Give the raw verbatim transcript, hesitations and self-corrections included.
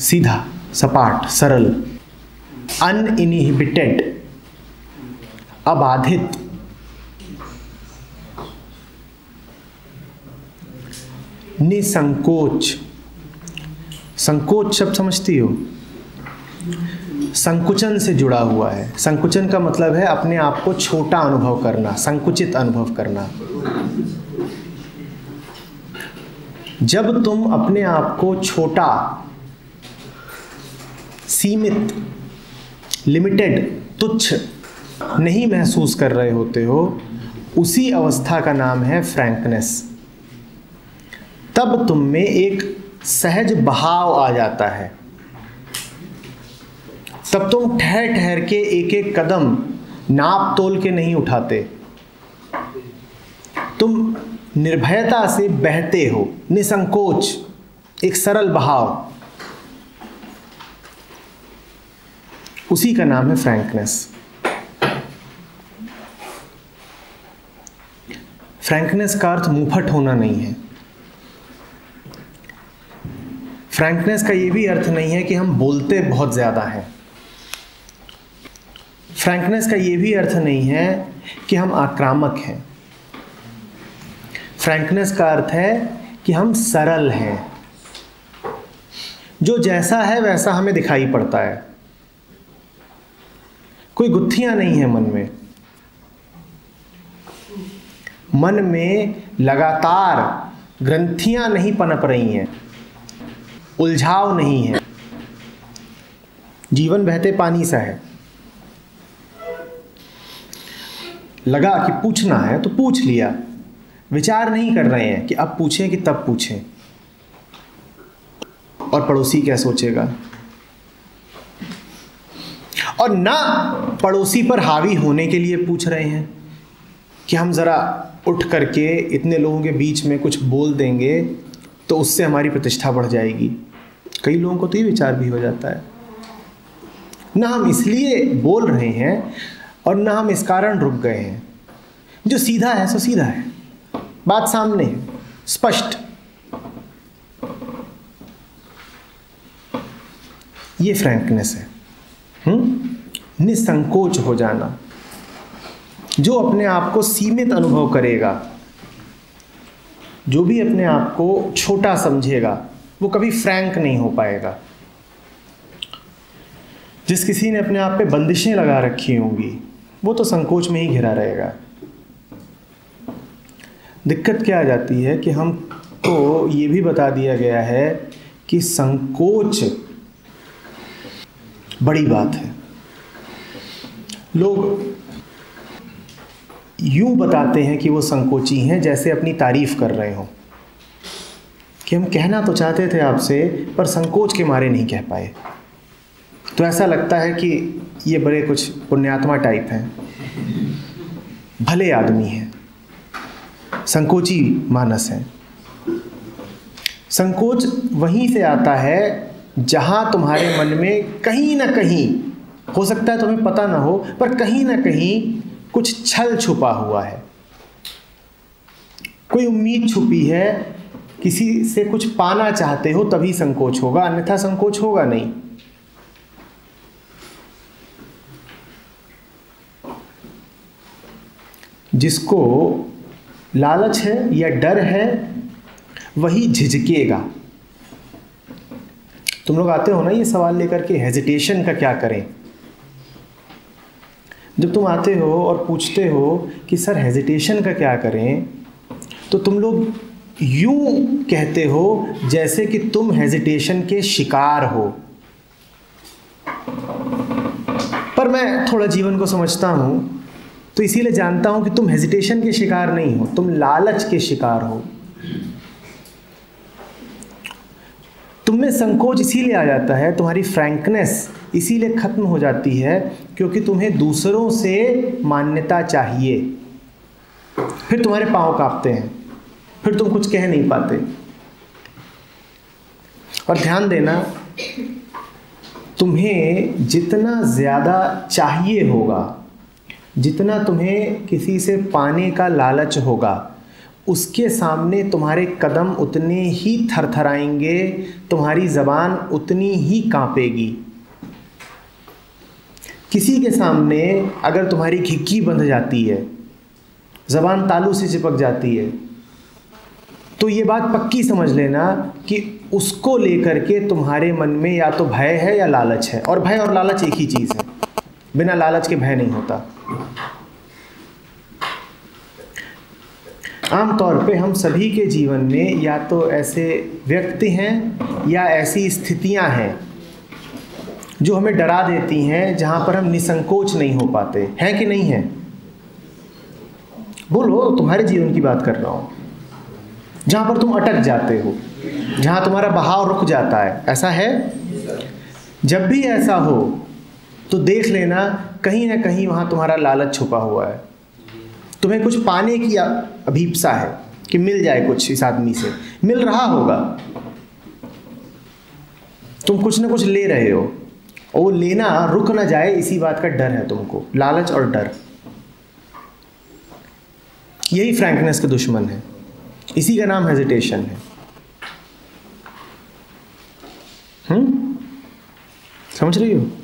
सीधा, सपाट, सरल, अनइनहिबिटेड, अबाधित, निसंकोच। संकोच शब्द समझती हो, संकुचन से जुड़ा हुआ है। संकुचन का मतलब है अपने आप को छोटा अनुभव करना, संकुचित अनुभव करना। जब तुम अपने आप को छोटा, सीमित, लिमिटेड, तुच्छ नहीं महसूस कर रहे होते हो, उसी अवस्था का नाम है फ्रैंकनेस। तब तुम में एक सहज बहाव आ जाता है। तब तुम ठहर ठहर के एक एक कदम नाप तोल के नहीं उठाते, तुम निर्भयता से बहते हो, निसंकोच, एक सरल बहाव। उसी का नाम है फ्रैंकनेस। फ्रैंकनेस का अर्थ मुंहफट होना नहीं है। फ्रैंकनेस का ये भी अर्थ नहीं है कि हम बोलते बहुत ज़्यादा हैं। फ्रैंकनेस का ये भी अर्थ नहीं है कि हम आक्रामक हैं। फ्रैंकनेस का अर्थ है कि हम सरल हैं, जो जैसा है वैसा हमें दिखाई पड़ता है। कोई गुत्थियां नहीं है मन में। मन में लगातार ग्रंथियां नहीं पनप रही हैं, उलझाव नहीं है। जीवन बहते पानी सा है। लगा कि पूछना है तो पूछ लिया, विचार नहीं कर रहे हैं कि अब पूछें कि तब पूछें, और पड़ोसी क्या सोचेगा, और ना पड़ोसी पर हावी होने के लिए पूछ रहे हैं कि हम जरा उठ करके इतने लोगों के बीच में कुछ बोल देंगे तो उससे हमारी प्रतिष्ठा बढ़ जाएगी। कई लोगों को तो ये विचार भी हो जाता है ना, हम इसलिए बोल रहे हैं और ना हम इस कारण रुक गए हैं। जो सीधा है सो सीधा है, बात सामने है, स्पष्ट। ये फ्रैंकनेस है, हम्म निसंकोच हो जाना। जो अपने आप को सीमित अनुभव करेगा, जो भी अपने आप को छोटा समझेगा, वो कभी फ्रैंक नहीं हो पाएगा। जिस किसी ने अपने आप पे बंदिशें लगा रखी होंगी, वो तो संकोच में ही घिरा रहेगा। दिक्कत क्या आ जाती है कि हमको ये भी बता दिया गया है कि संकोच बड़ी बात है। लोग यूं बताते हैं कि वो संकोची हैं, जैसे अपनी तारीफ कर रहे हों कि हम कहना तो चाहते थे आपसे, पर संकोच के मारे नहीं कह पाए। तो ऐसा लगता है कि ये बड़े कुछ पुण्यात्मा टाइप हैं, भले आदमी हैं, संकोची मानस हैं। संकोच वहीं से आता है जहाँ तुम्हारे मन में कहीं ना कहीं, हो सकता है तुम्हें पता ना हो, पर कहीं ना कहीं कुछ छल छुपा हुआ है, कोई उम्मीद छुपी है, किसी से कुछ पाना चाहते हो, तभी संकोच होगा, अन्यथा संकोच होगा नहीं। जिसको लालच है या डर है, वही झिझकेगा। तुम लोग आते हो ना ये सवाल लेकर के, हेजिटेशन का क्या करें। जब तुम आते हो और पूछते हो कि सर हेजिटेशन का क्या करें, तो तुम लोग यूं कहते हो जैसे कि तुम हेजिटेशन के शिकार हो। पर मैं थोड़ा जीवन को समझता हूँ तो इसीलिए जानता हूं कि तुम हेजिटेशन के शिकार नहीं हो, तुम लालच के शिकार हो। तुम में संकोच इसीलिए आ जाता है, तुम्हारी फ्रैंकनेस इसीलिए खत्म हो जाती है, क्योंकि तुम्हें दूसरों से मान्यता चाहिए। फिर तुम्हारे पांव कांपते हैं, फिर तुम कुछ कह नहीं पाते। और ध्यान देना, तुम्हें जितना ज़्यादा चाहिए होगा, जितना तुम्हें किसी से पाने का लालच होगा, उसके सामने तुम्हारे कदम उतने ही थरथराएंगे, तुम्हारी ज़बान उतनी ही कांपेगी। किसी के सामने अगर तुम्हारी खिड़की बंध जाती है, ज़बान तालू से चिपक जाती है, तो ये बात पक्की समझ लेना कि उसको लेकर के तुम्हारे मन में या तो भय है या लालच है। और भय और लालच एक ही चीज़ है, बिना लालच के भय नहीं होता। आम तौर पे हम सभी के जीवन में या तो ऐसे व्यक्ति हैं या ऐसी स्थितियां हैं जो हमें डरा देती हैं, जहां पर हम निसंकोच नहीं हो पाते हैं। कि नहीं है? बोलो, तुम्हारे जीवन की बात कर रहा हूं। जहां पर तुम अटक जाते हो, जहां तुम्हारा बहाव रुक जाता है, ऐसा है? जब भी ऐसा हो तो देख लेना कहीं ना कहीं वहाँ तुम्हारा लालच छुपा हुआ है। तुम्हें कुछ पाने की अभीप्सा है कि मिल जाए कुछ इस आदमी से, मिल रहा होगा, तुम कुछ ना कुछ ले रहे हो और वो लेना रुक ना जाए, इसी बात का डर है तुमको। लालच और डर, यही फ्रैंकनेस के दुश्मन है, इसी का नाम हेजिटेशन है। हम्म, समझ रही हो?